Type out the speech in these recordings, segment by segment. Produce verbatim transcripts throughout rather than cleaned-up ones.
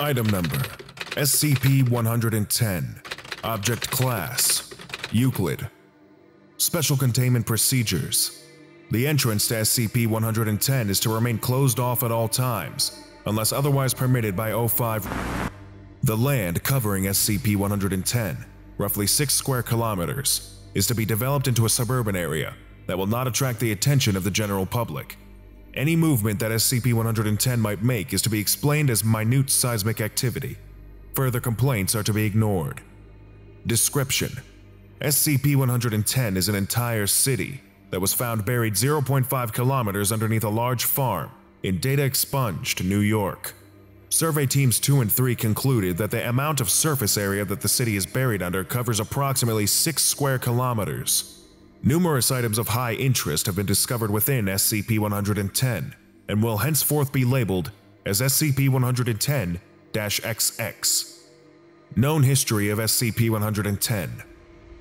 Item number, S C P one ten, Object Class, Euclid. Special Containment Procedures. The entrance to S C P one ten is to remain closed off at all times, unless otherwise permitted by O five. The land covering S C P one ten, roughly six square kilometers, is to be developed into a suburban area that will not attract the attention of the general public. Any movement that S C P one ten might make is to be explained as minute seismic activity. Further complaints are to be ignored. Description: S C P one ten is an entire city that was found buried zero point five kilometers underneath a large farm in data-expunged New York. Survey teams two and three concluded that the amount of surface area that the city is buried under covers approximately six square kilometers. Numerous items of high interest have been discovered within S C P one ten and will henceforth be labeled as S C P one ten dash X X. Known history of S C P one ten: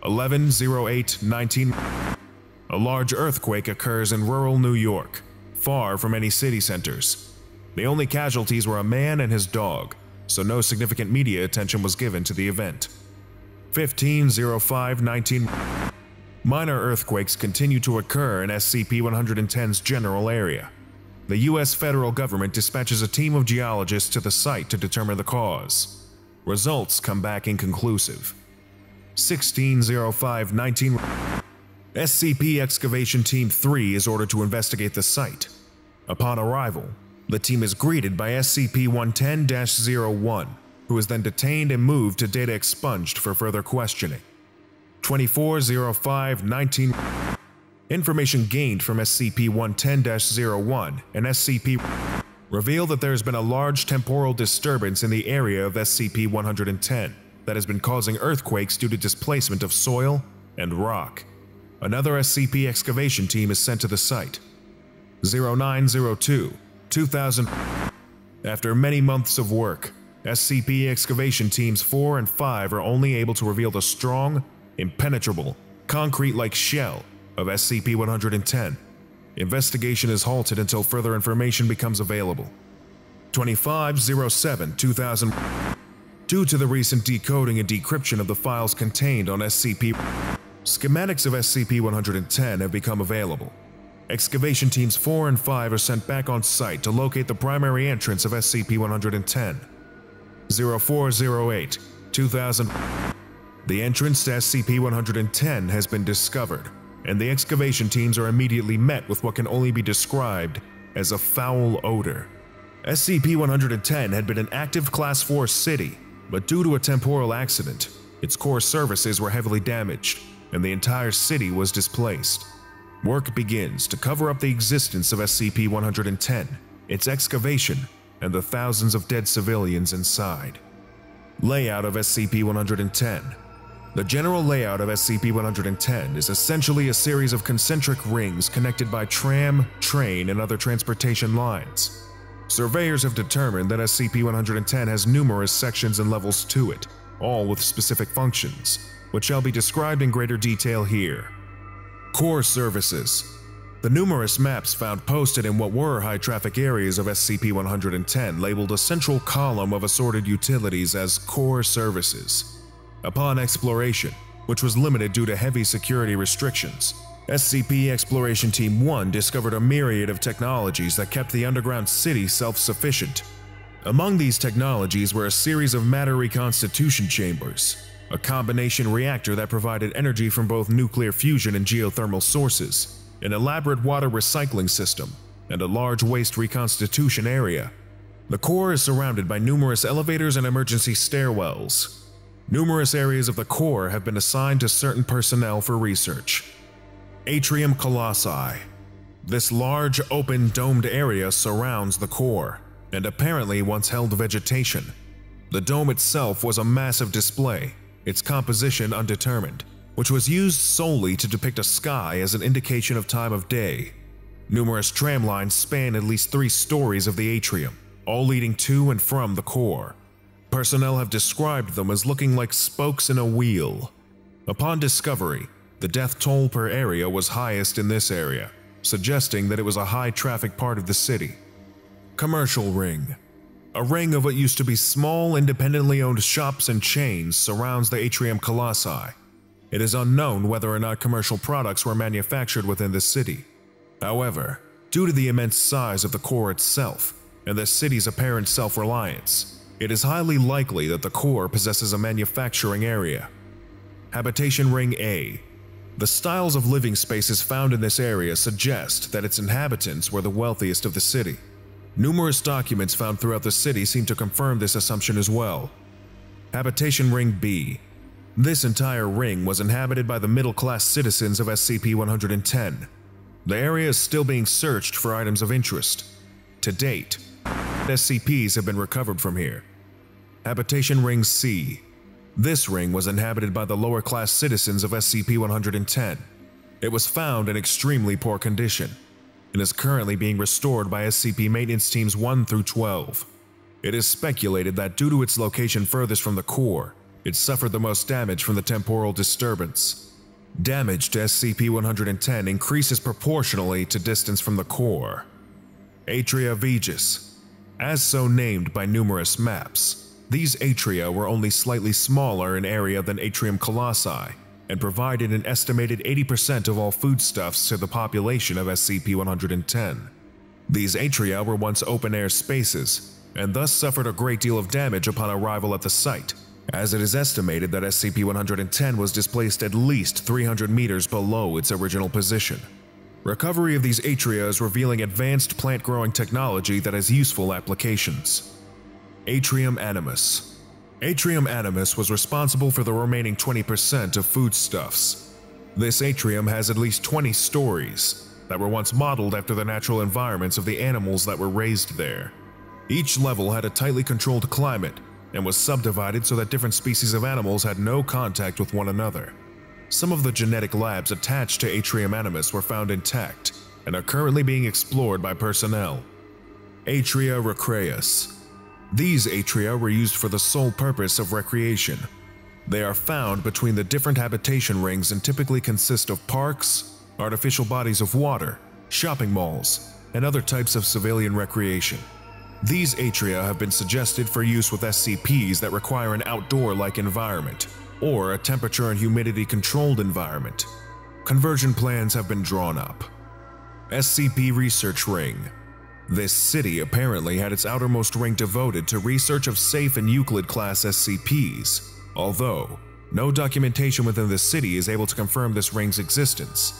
eleven oh eight nineteen. A large earthquake occurs in rural New York, far from any city centers. The only casualties were a man and his dog, so no significant media attention was given to the event. fifteen oh five nineteen. Minor earthquakes continue to occur in S C P one ten's general area. The U S federal government dispatches a team of geologists to the site to determine the cause. Results come back inconclusive. sixteen oh five nineteen. S C P Excavation Team three is ordered to investigate the site. Upon arrival, the team is greeted by S C P one ten dash zero one, who is then detained and moved to data expunged for further questioning. twenty-four oh five nineteen. Information gained from S C P one ten dash zero one and S C P reveal that there has been a large temporal disturbance in the area of S C P one ten that has been causing earthquakes due to displacement of soil and rock. Another S C P excavation team is sent to the site. oh nine oh two two thousand. After many months of work, S C P excavation teams four and five are only able to reveal the strong, impenetrable, concrete-like shell of S C P one ten. Investigation is halted until further information becomes available. twenty-five oh seven two thousand. Due to the recent decoding and decryption of the files contained on S C P, schematics of S C P one ten have become available. Excavation teams four and five are sent back on site to locate the primary entrance of S C P one ten. oh four oh eight two thousand. The entrance to S C P one ten has been discovered, and the excavation teams are immediately met with what can only be described as a foul odor. S C P one ten had been an active Class four city, but due to a temporal accident, its core services were heavily damaged, and the entire city was displaced. Work begins to cover up the existence of S C P one ten, its excavation, and the thousands of dead civilians inside. Layout of S C P one ten. The general layout of S C P one ten is essentially a series of concentric rings connected by tram, train, and other transportation lines. Surveyors have determined that S C P one ten has numerous sections and levels to it, all with specific functions, which shall be described in greater detail here. Core services. The numerous maps found posted in what were high-traffic areas of S C P one ten labeled a central column of assorted utilities as core services. Upon exploration, which was limited due to heavy security restrictions, S C P Exploration Team one discovered a myriad of technologies that kept the underground city self-sufficient. Among these technologies were a series of matter reconstitution chambers, a combination reactor that provided energy from both nuclear fusion and geothermal sources, an elaborate water recycling system, and a large waste reconstitution area. The core is surrounded by numerous elevators and emergency stairwells. Numerous areas of the core have been assigned to certain personnel for research. Atrium Colossi. This large, open, domed area surrounds the core, and apparently once held vegetation. The dome itself was a massive display, its composition undetermined, which was used solely to depict a sky as an indication of time of day. Numerous tram lines span at least three stories of the atrium, all leading to and from the core. Personnel have described them as looking like spokes in a wheel. Upon discovery, the death toll per area was highest in this area, suggesting that it was a high-traffic part of the city. Commercial Ring. A ring of what used to be small, independently owned shops and chains surrounds the Atrium Colossi. It is unknown whether or not commercial products were manufactured within the city. However, due to the immense size of the core itself and the city's apparent self-reliance, it is highly likely that the core possesses a manufacturing area. Habitation Ring A. The styles of living spaces found in this area suggest that its inhabitants were the wealthiest of the city. Numerous documents found throughout the city seem to confirm this assumption as well. Habitation Ring B. This entire ring was inhabited by the middle-class citizens of S C P one ten. The area is still being searched for items of interest. To date, S C Ps have been recovered from here. Habitation Ring C. This ring was inhabited by the lower-class citizens of S C P one ten. It was found in extremely poor condition and is currently being restored by S C P maintenance teams one through twelve. It is speculated that due to its location furthest from the core, it suffered the most damage from the temporal disturbance. Damage to S C P one ten increases proportionally to distance from the core. Atria Vegis. As so named by numerous maps, these atria were only slightly smaller in area than Atrium Colossi, and provided an estimated eighty percent of all foodstuffs to the population of S C P one ten. These atria were once open-air spaces, and thus suffered a great deal of damage upon arrival at the site, as it is estimated that S C P one ten was displaced at least three hundred meters below its original position. Recovery of these atria is revealing advanced plant-growing technology that has useful applications. Atrium Animus. Atrium Animus was responsible for the remaining twenty percent of foodstuffs. This atrium has at least twenty stories that were once modeled after the natural environments of the animals that were raised there. Each level had a tightly controlled climate and was subdivided so that different species of animals had no contact with one another. Some of the genetic labs attached to Atrium Animus were found intact and are currently being explored by personnel. Atria Recreus. These atria were used for the sole purpose of recreation. They are found between the different habitation rings and typically consist of parks, artificial bodies of water, shopping malls, and other types of civilian recreation. These atria have been suggested for use with S C Ps that require an outdoor-like environment, or a temperature and humidity-controlled environment. Conversion plans have been drawn up. S C P Research Ring. This city apparently had its outermost ring devoted to research of safe and Euclid-class S C Ps, although no documentation within the city is able to confirm this ring's existence.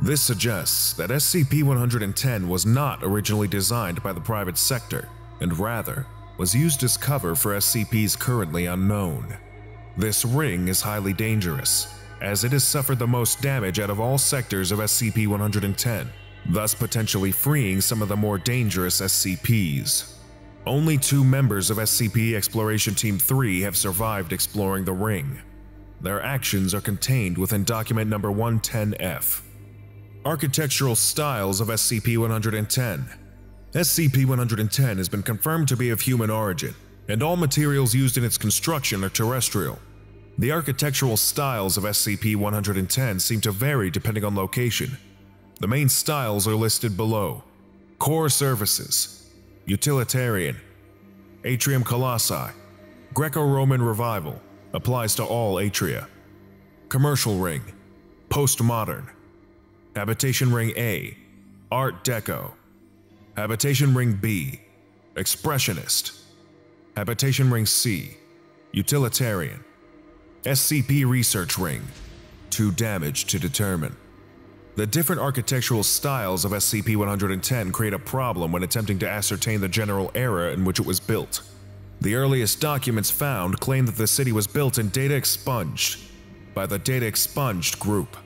This suggests that S C P one ten was not originally designed by the private sector, and rather was used as cover for S C Ps currently unknown. This ring is highly dangerous, as it has suffered the most damage out of all sectors of S C P one ten. Thus potentially freeing some of the more dangerous S C Ps. Only two members of S C P Exploration Team three have survived exploring the ring. Their actions are contained within document number one ten F. Architectural styles of S C P one ten. S C P one ten has been confirmed to be of human origin, and all materials used in its construction are terrestrial. The architectural styles of S C P one ten seem to vary depending on location. The main styles are listed below. Core Services, Utilitarian, Atrium Colossi, Greco-Roman Revival, applies to all atria. Commercial Ring, Postmodern. Habitation Ring A, Art Deco. Habitation Ring B, Expressionist. Habitation Ring C, Utilitarian. S C P Research Ring, too damaged to determine. The different architectural styles of S C P one ten create a problem when attempting to ascertain the general era in which it was built. The earliest documents found claim that the city was built in data expunged by the Data Expunged group.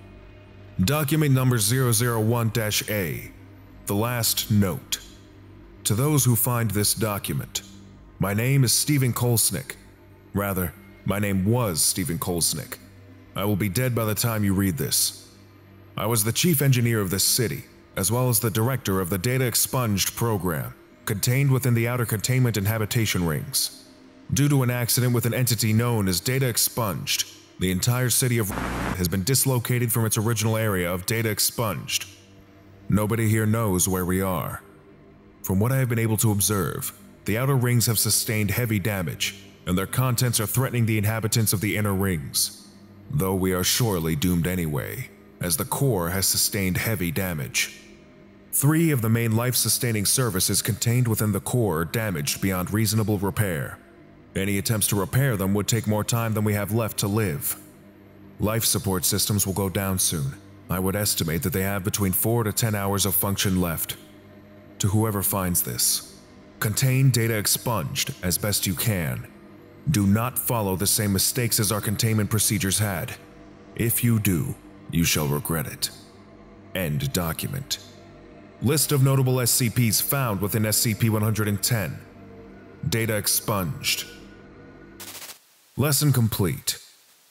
Document number zero zero one A, The Last Note. To those who find this document, my name is Stephen Kolsnik. Rather, my name was Stephen Kolsnik. I will be dead by the time you read this. I was the chief engineer of this city, as well as the director of the Data Expunged program, contained within the outer containment and habitation rings. Due to an accident with an entity known as Data Expunged, the entire city of has been dislocated from its original area of Data Expunged. Nobody here knows where we are. From what I have been able to observe, the outer rings have sustained heavy damage, and their contents are threatening the inhabitants of the inner rings, though we are surely doomed anyway, as the core has sustained heavy damage. Three of the main life-sustaining services contained within the core are damaged beyond reasonable repair. Any attempts to repair them would take more time than we have left to live. Life support systems will go down soon. I would estimate that they have between four to ten hours of function left. To whoever finds this, contain data expunged as best you can. Do not follow the same mistakes as our containment procedures had. If you do, you shall regret it. End document. List of notable S C Ps found within S C P one ten. Data expunged. Lesson complete.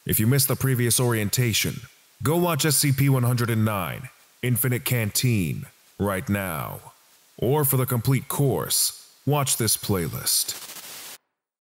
If you missed the previous orientation, go watch S C P one oh nine, Infinite Canteen, right now. Or for the complete course, watch this playlist.